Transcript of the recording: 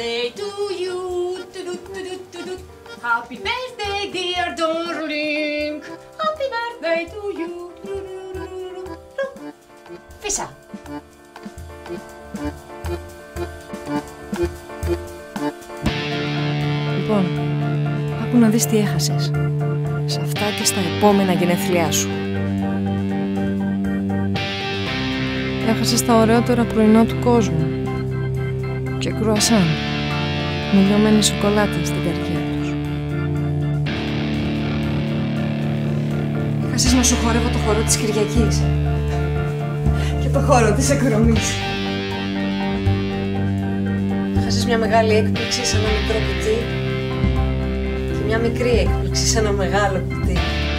birthday to you. Happy birthday, dear darling. Happy birthday to you. Vissa. Λοιπόν, άκου να δεις τι έχασες. Σε αυτά και στα επόμενα γενέθλιά σου. Έχασες τα ωραιότερα πρωινό του κόσμου. Και κρουασάν. Με λιωμένη σοκολάτα στην καρδιά τους. Έχασες να σου χορεύω το χορό της Κυριακής. Και το χορό της εκδρομής. Έχασες μια μεγάλη έκπληξη σε ένα μικρό κουτί. Και μια μικρή έκπληξη σε ένα μεγάλο κουτί.